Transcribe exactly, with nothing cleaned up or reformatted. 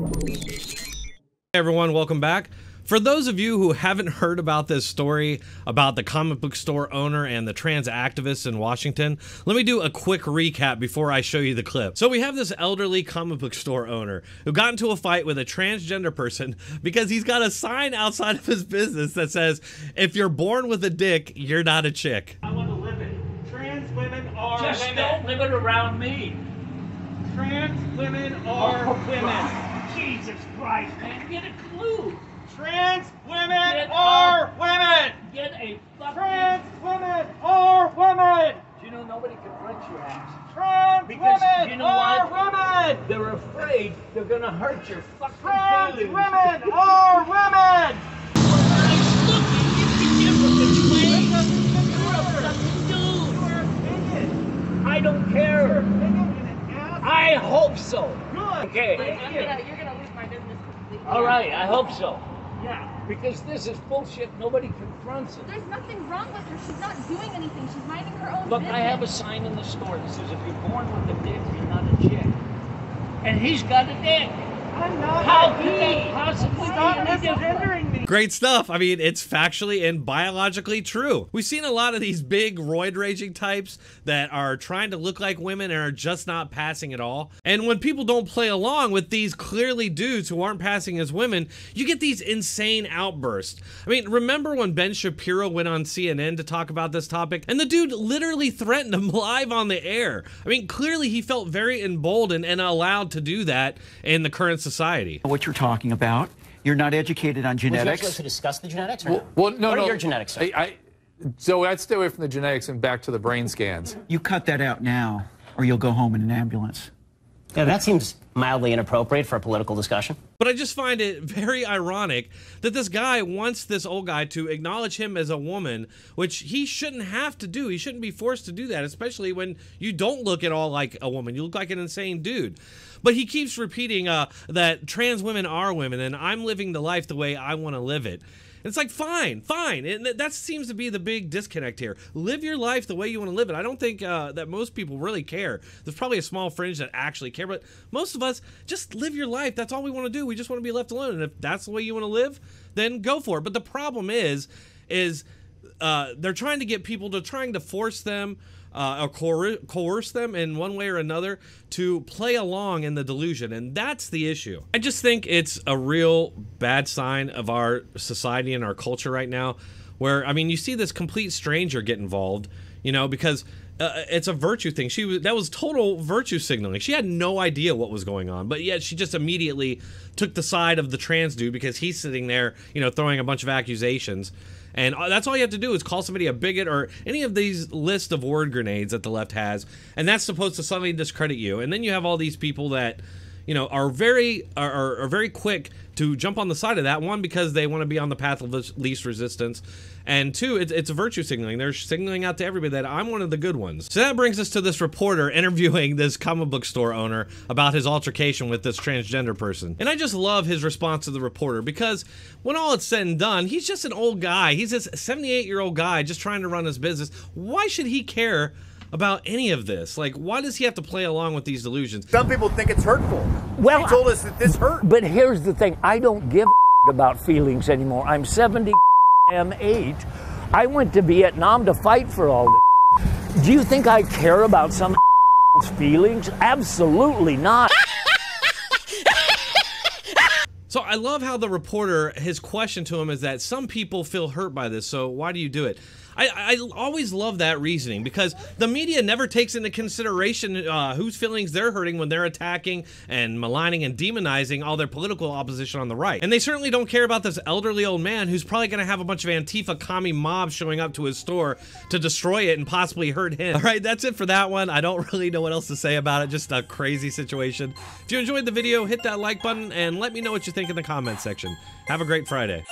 Hey everyone, welcome back. For those of you who haven't heard about this story about the comic book store owner and the trans activists in Washington, let me do a quick recap before I show you the clip. So we have this elderly comic book store owner who got into a fight with a transgender person because he's got a sign outside of his business that says, "If you're born with a dick, you're not a chick." I want to limit. Trans women are Just women. Don't limit around me. Trans women are oh, women. God. Jesus Christ, man, get a clue. Trans women get are a, women. Get a fucking... Trans women are women. Do you know nobody confronts your ass? Trans because women you know are what? Women. They're afraid they're going to hurt your fucking Trans feelings. women are women. I don't care. I hope so. Good. Okay. Thank you. Gonna, you're going to lose my business completely. All right. I hope so. Yeah. Because this is bullshit. Nobody confronts it. There's nothing wrong with her. She's not doing anything. She's minding her own Look, business. Look, I have a sign in the store that says, "If you're born with a dick, you're not a chick." And he's got a dick. I'm not. How could that possibly be any different? Great stuff. I mean, it's factually and biologically true. We've seen a lot of these big roid raging types that are trying to look like women and are just not passing at all. And when people don't play along with these clearly dudes who aren't passing as women, you get these insane outbursts. I mean, remember when Ben Shapiro went on C N N to talk about this topic and the dude literally threatened him live on the air? I mean, clearly he felt very emboldened and allowed to do that in the current society. What you're talking about. You're not educated on genetics. Would you like us to discuss the genetics or well, no? Well, no, what no. Are your genetics, sir? I, I, so I'd stay away from the genetics and back to the brain scans. You cut that out now, or you'll go home in an ambulance. Yeah, that seems mildly inappropriate for a political discussion. But I just find it very ironic that this guy wants this old guy to acknowledge him as a woman, which he shouldn't have to do. He shouldn't be forced to do that, especially when you don't look at all like a woman. You look like an insane dude. But he keeps repeating uh, that trans women are women and I'm living the life the way I want to live it. It's like, fine, fine. And that seems to be the big disconnect here. Live your life the way you want to live it. I don't think uh, that most people really care. There's probably a small fringe that actually care, but most of us just live your life. That's all we want to do. We just want to be left alone. And if that's the way you want to live, then go for it. But the problem is, is uh, they're trying to get people to trying to force them Uh, or coer coerce them in one way or another to play along in the delusion, and that's the issue. I just think it's a real bad sign of our society and our culture right now, where, I mean, you see this complete stranger get involved, you know, because uh, it's a virtue thing. She was, that was total virtue signaling. She had no idea what was going on, but yet she just immediately took the side of the trans dude because he's sitting there, you know, throwing a bunch of accusations. And that's all you have to do is call somebody a bigot or any of these list of word grenades that the left has, and that's supposed to suddenly discredit you. And then you have all these people that, you know, are very are, are very quick to jump on the side of that one because they want to be on the path of least resistance, and two, it's, it's virtue signaling. They're signaling out to everybody that I'm one of the good ones. So that brings us to this reporter interviewing this comic book store owner about his altercation with this transgender person. And I just love his response to the reporter because when all it's said and done, he's just an old guy. He's this seventy-eight year old guy just trying to run his business. Why should he care about any of this? Like, why does he have to play along with these delusions? Some people think it's hurtful. Well, he told us that this hurt. But here's the thing. I don't give a about feelings anymore. I'm seventy, I'm eight. I went to Vietnam to fight for all this. Do you think I care about some feelings? Absolutely not. So I love how the reporter, his question to him is that some people feel hurt by this, so why do you do it? I, I always love that reasoning because the media never takes into consideration uh, whose feelings they're hurting when they're attacking and maligning and demonizing all their political opposition on the right. And they certainly don't care about this elderly old man who's probably going to have a bunch of Antifa commie mobs showing up to his store to destroy it and possibly hurt him. All right, that's it for that one. I don't really know what else to say about it. Just a crazy situation. If you enjoyed the video, hit that like button and let me know what you think in the comment section. Have a great Friday.